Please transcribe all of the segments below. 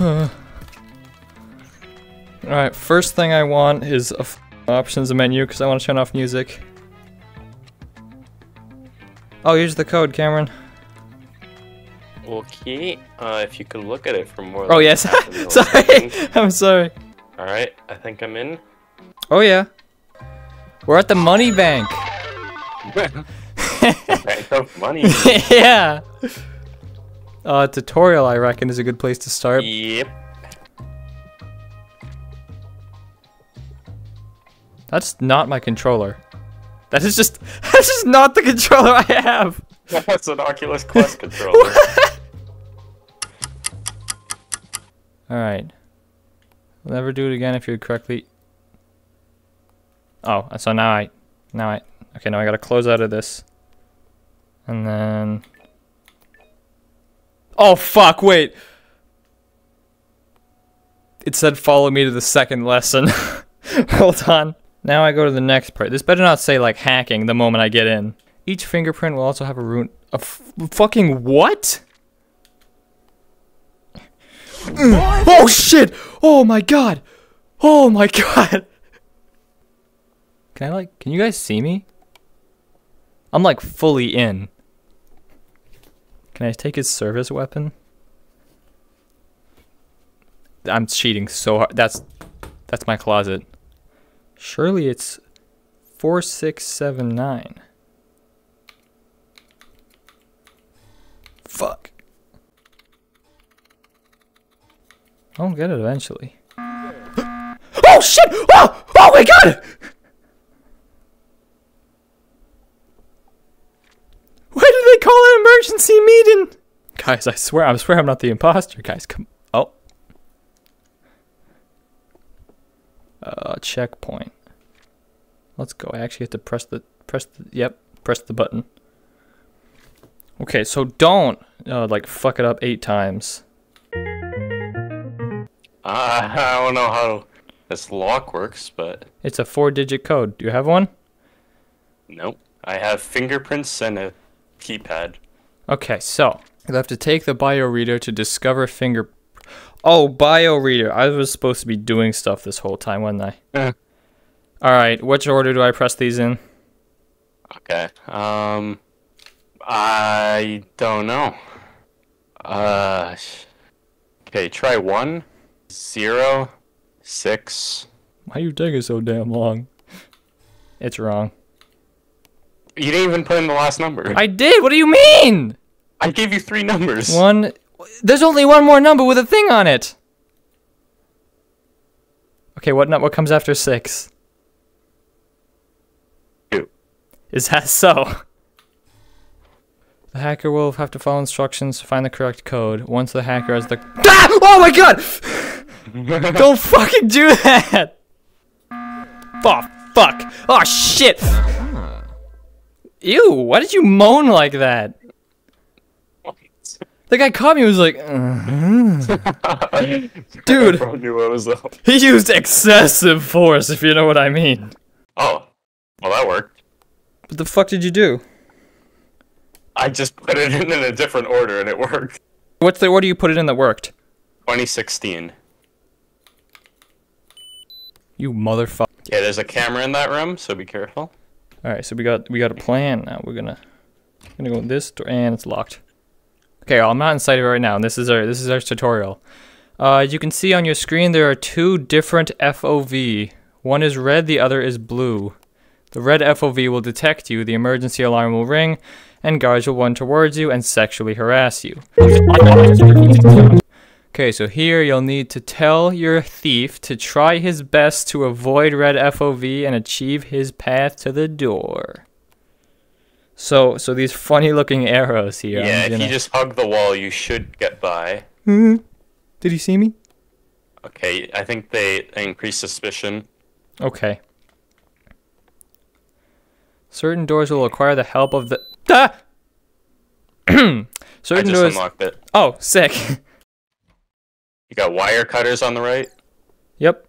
Alright, first thing I want is a options menu because I want to turn off music. Oh, here's the code, Cameron. Okay, if you could look at it for more. Oh, yes. Sorry. I'm sorry. Alright, I think I'm in. Oh, yeah. We're at the money bank. Bank of money. Yeah. Tutorial, I reckon, is a good place to start. Yep. That's not my controller. That's just not the controller I have. That's an Oculus Quest controller. Alright. I'll never do it again if you're correctly. Oh, so now I okay, now I gotta close out of this. And then oh fuck, wait. It said follow me to the second lesson. Hold on. Now I go to the next part. This better not say like hacking the moment I get in. Each fingerprint will also have a rune. A fucking what? What? Oh shit! Oh my god! Oh my god! Can I like? Can you guys see me? I'm like fully in. Can I take his service weapon? I'm cheating so hard. That's my closet. Surely it's 4679. Fuck. I'll get it eventually. Oh shit! Oh! Oh my god! Why did they call an emergency meeting? Guys, I swear I'm not the imposter. Guys, come. Oh. Checkpoint. Let's go. I actually have to press the button. Okay, so don't like fuck it up 8 times. I don't know how this lock works, but it's a 4-digit code. Do you have one? Nope. I have fingerprints and a keypad. Okay, so you'll have to take the bioreader to discover finger. Oh, bioreader. I was supposed to be doing stuff this whole time, wasn't I? Yeah. All right. Which order do I press these in? Okay. I don't know. Okay, try 1, 0, 6. Why are you taking so damn long? It's wrong. You didn't even put in the last number. I did. What do you mean? I gave you 3 numbers. 1. There's only 1 more number with a thing on it. Okay, what comes after 6? 2. Is that so? The hacker will have to follow instructions to find the correct code. Once the hacker has the ah! Oh my god! Don't fucking do that! Oh fuck! Oh shit! Ew! Why did you moan like that? The guy caught me and was like, dude. He used excessive force, if you know what I mean. Oh, well that worked. What the fuck did you do? I just put it in a different order and it worked. What's the order you put it in that worked? 2016. You motherfucker. Yeah, there's a camera in that room, so be careful. All right, so we got a plan now. We're gonna go in this door and it's locked. Okay, well, I'm not inside of it right now, and this is our tutorial. As you can see on your screen, there are 2 different FOV. One is red, the other is blue. The red FOV will detect you, the emergency alarm will ring, and guards will run towards you and sexually harass you. Okay, so here you'll need to tell your thief to try his best to avoid red FOV and achieve his path to the door. So these funny-looking arrows here. Yeah, if you just hug the wall, you should get by. Did you see me? Okay, I think they increase suspicion. Okay. Certain doors will require the help of the. Ah! Certain I just doors. Unlocked it. Oh, sick. You got wire cutters on the right. Yep.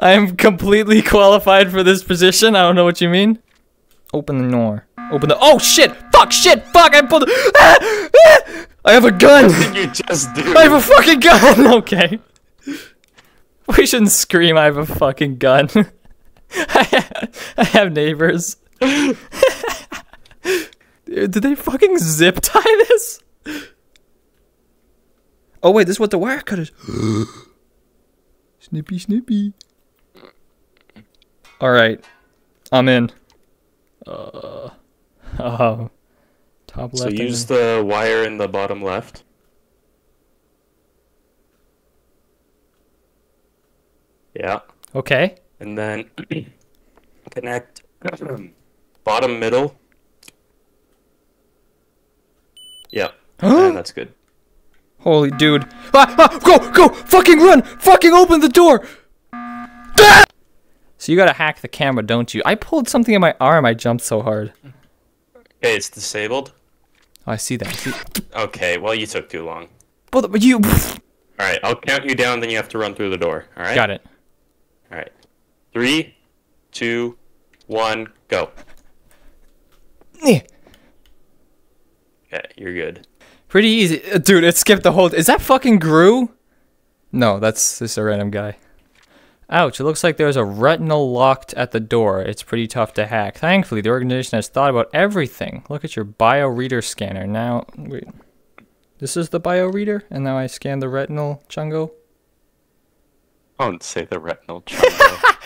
I am completely qualified for this position. I don't know what you mean. Open the door. Open the— oh shit! Fuck! Shit! Fuck! I pulled— ah! Ah! I have a gun! What did you just do? I have a fucking gun! Okay. We shouldn't scream, I have a fucking gun. I have neighbors. Dude, did they fucking zip tie this? Oh wait, this is what the wire cut is. Snippy, snippy. Alright. I'm in. Oh. Top left. So use the wire in the bottom left. Yeah. Okay. And then connect bottom middle. Yeah. And that's good. Holy dude. Ah, ah, go! Go! Fucking run! Fucking open the door! Ah! So you gotta hack the camera, don't you? I pulled something in my arm, I jumped so hard. Okay, it's disabled. Oh, I see that. Okay, well you took too long. But you... Alright, I'll count you down, then you have to run through the door, alright? Got it. Alright. 3, 2, 1, go. Yeah. Okay, you're good. Pretty easy. Dude, it skipped the whole... Is that fucking Gru? No, that's just a random guy. Ouch, it looks like there's a retinal locked at the door. It's pretty tough to hack. Thankfully, the organization has thought about everything. Look at your bio-reader scanner. Now, wait. This is the bio-reader? And now I scan the retinal chungo? Don't say the retinal chungo.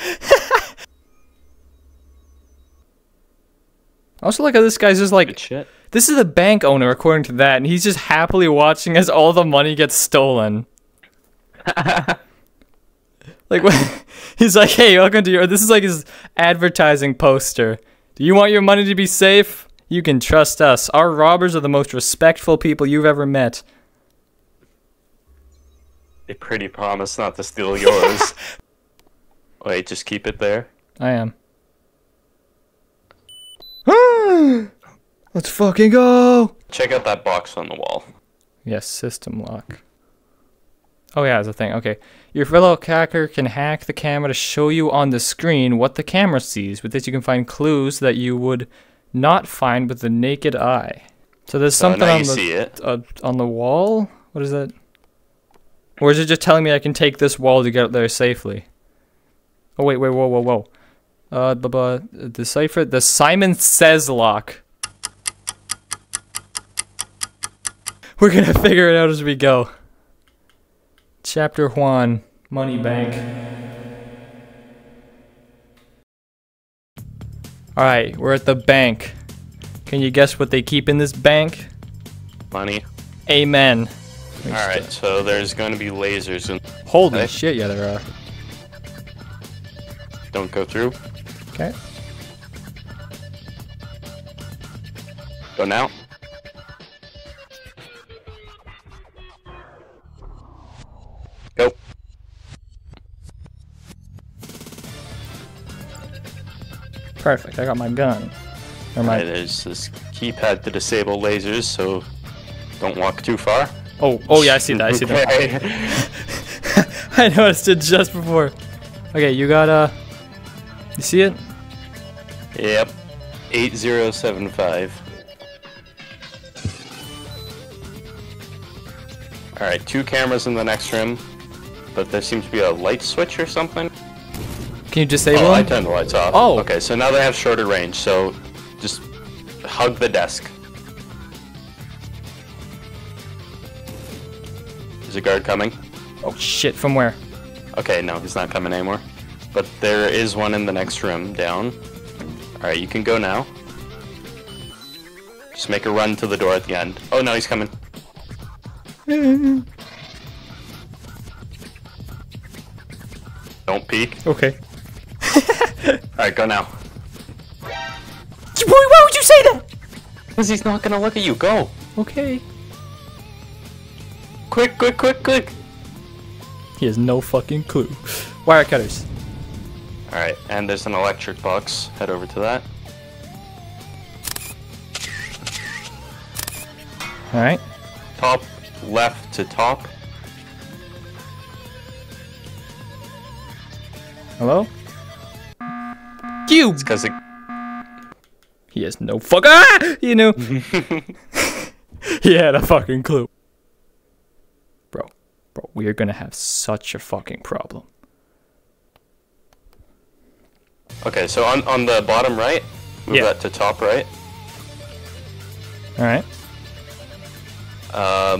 Also look at this guy's just like... Good shit. This is a bank owner, according to that, and he's just happily watching as all the money gets stolen. Like, what? He's like, hey, welcome to your... This is like his advertising poster. Do you want your money to be safe? You can trust us. Our robbers are the most respectful people you've ever met. They pretty promise not to steal yours. Wait, just keep it there? I am. Let's fucking go! Check out that box on the wall. Yes, system lock. Oh yeah, it's a thing, okay. Your fellow hacker can hack the camera to show you on the screen what the camera sees. With this you can find clues that you would not find with the naked eye. So there's something on the wall? What is that? Or is it just telling me I can take this wall to get up there safely? Oh wait, whoa, whoa, whoa. Decipher the Simon Says lock. We're gonna figure it out as we go. Chapter Juan, Money Bank. Alright, we're at the bank. Can you guess what they keep in this bank? Money. Amen. Alright, so there's gonna be lasers in. Holy shit, yeah, there are. Don't go through. Okay. Go now. Go. Perfect, I got my gun. Or my... Right, there's this keypad to disable lasers, so don't walk too far. Oh yeah, I see that, I see that. I noticed it just before. Okay, you got, you see it? Yep. 8075. Alright, 2 cameras in the next room. But there seems to be a light switch or something. Can you disable them? Oh, I turned the lights off. Oh. Okay, so now they have shorter range, so just hug the desk. Is a guard coming? Oh shit, from where? Okay, no, he's not coming anymore. But there is one in the next room, down. Alright, you can go now. Just make a run to the door at the end. Oh no, he's coming. Don't peek. Okay. Alright, go now. Why would you say that? Because he's not gonna look at you. Go. Okay. Quick, quick, quick, quick. He has no fucking clue. Wire cutters. Alright, and there's an electric box. Head over to that. Alright. Top left to top. Hello? You! It's because it... He has no fuck. Ah! You know. He had a fucking clue. Bro. Bro, we are gonna have such a fucking problem. Okay, so on the bottom right, move that to top right. Alright.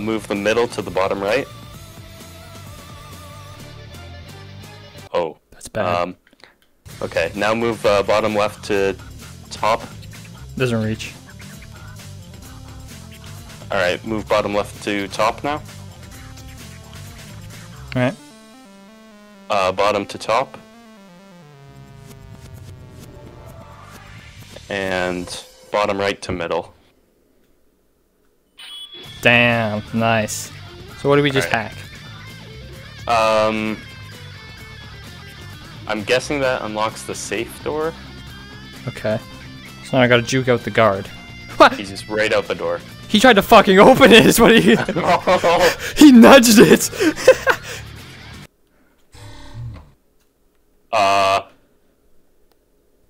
Move the middle to the bottom right. Oh. That's bad. Okay, now move bottom left to top. Doesn't reach. Alright, move bottom left to top now. Alright. Bottom to top. And bottom right to middle. Damn, nice. So what did we just hack? I'm guessing that unlocks the safe door. Okay. So now I gotta juke out the guard. What? He's just right out the door. He tried to fucking open it, is what he... He nudged it!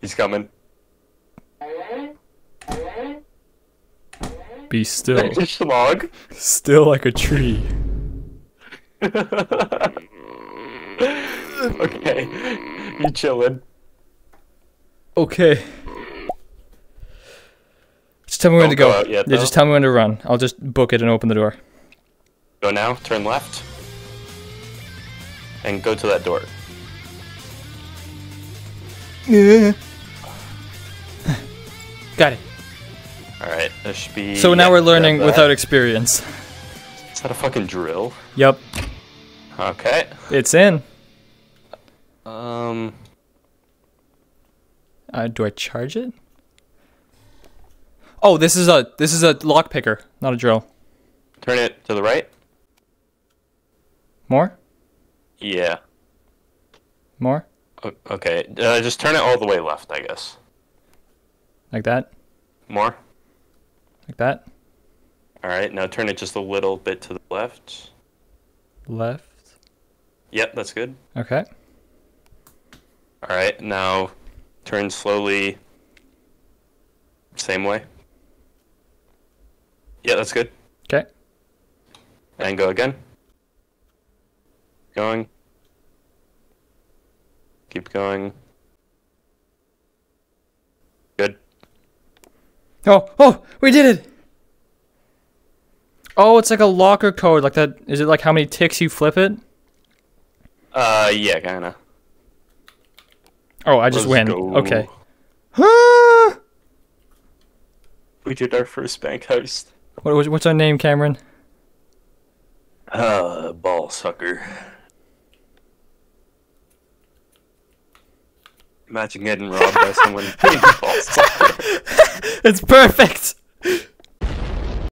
He's coming. Be still. Still like a tree. Okay, you chillin'. Okay. Just tell me when to go. Yet, yeah, just tell me when to run. I'll just book it and open the door. Go now, turn left. And go to that door. Yeah. Got it. Alright, there should be... So now we're learning without experience. Is that a fucking drill? Yep. Okay. It's in. Do I charge it? Oh, this is a lock picker, not a drill. Turn it to the right. More? Yeah. More? Okay, just turn it all the way left, I guess. Like that? More? Like that? Alright, now turn it just a little bit to the left. Left? Yep, that's good. Okay. Alright, now turn slowly. Same way. Yeah, that's good. Okay. And go again. Going. Keep going. Good. Oh, oh, we did it! Oh, it's like a locker code, like that. Is it like how many ticks you flip it? Yeah, kinda. Oh, I just win. Go. Okay. We did our first bank heist. What's our name, Cameron? Ball sucker. Imagine getting robbed by someone named Ball Sucker. It's perfect!